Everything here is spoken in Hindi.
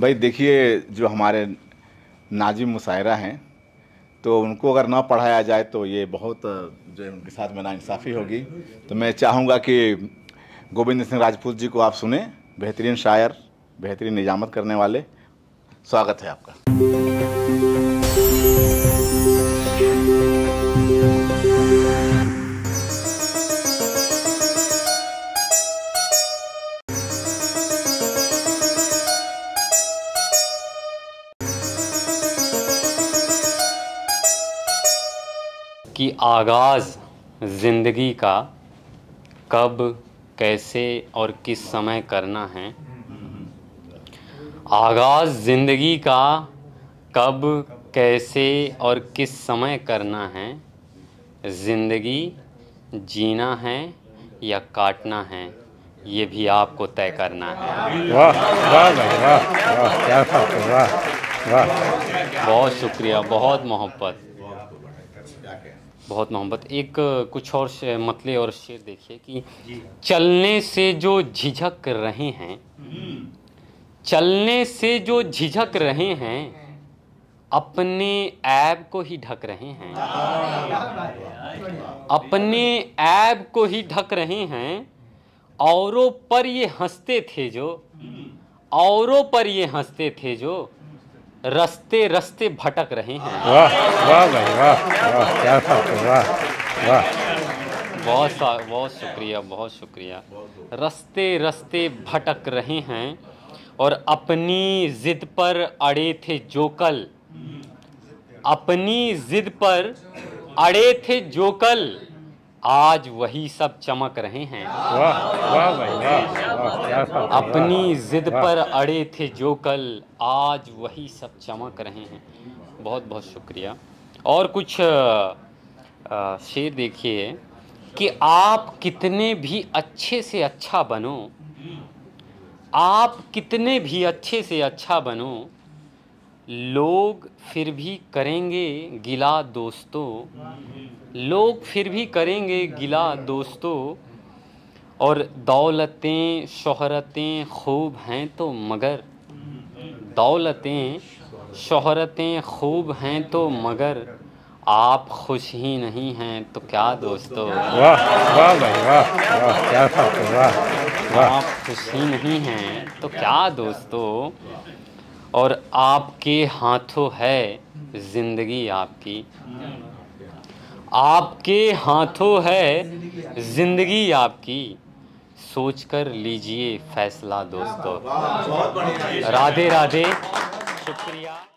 भाई देखिए, जो हमारे नाजिम मुशायरा हैं तो उनको अगर ना पढ़ाया जाए तो ये बहुत जो उनके साथ में नाइंसाफ़ी होगी। तो मैं चाहूँगा कि गोविंद सिंह राजपूत जी को आप सुने, बेहतरीन शायर, बेहतरीन निजामत करने वाले। स्वागत है आपका। कि आगाज़ ज़िंदगी का कब, कैसे और किस समय करना है। आगाज़ ज़िंदगी का कब, कैसे और किस समय करना है। ज़िंदगी जीना है या काटना है, ये भी आपको तय करना है। वाह वाह वाह वाह वाह, बहुत शुक्रिया, बहुत मोहब्बत, बहुत मोहब्बत। एक कुछ और मतले और शेर देखिए कि चलने से जो झिझक रहे हैं, चलने से जो झिझक रहे हैं, अपने ऐब को ही ढक रहे हैं, अपने ऐब को ही ढक रहे हैं। औरों पर ये हंसते थे जो, औरों पर ये हंसते थे जो, रस्ते रस्ते भटक रहे हैं। वाह वाह भाई वाह वाह, क्या बात है, वाह वाह, बहुत शुक्रिया, बहुत शुक्रिया। रस्ते रस्ते भटक रहे हैं और अपनी ज़िद पर अड़े थे जो कल, अपनी ज़िद पर अड़े थे जो कल, आज वही सब चमक रहे हैं। वाह वाह भाई वाह, अपनी ज़िद पर अड़े थे जो कल, आज वही सब चमक रहे हैं। बहुत बहुत शुक्रिया। और कुछ शेर देखिए कि आप कितने भी अच्छे से अच्छा बनो, आप कितने भी अच्छे से अच्छा बनो, लोग फिर भी करेंगे गिला दोस्तों, लोग फिर भी करेंगे गिला दोस्तों। और दौलतें शोहरतें खूब हैं तो मगर, दौलतें शोहरतें खूब हैं तो मगर, आप खुश ही नहीं हैं तो क्या दोस्तों। वाह वाह भाई वाह वाह, क्या बात है, वाह वाह, आप खुश ही नहीं हैं तो क्या दोस्तों। और आपके हाथों है ज़िंदगी आपकी, आपके हाथों है ज़िंदगी आपकी, सोच कर लीजिए फैसला दोस्तों। राधे राधे, शुक्रिया।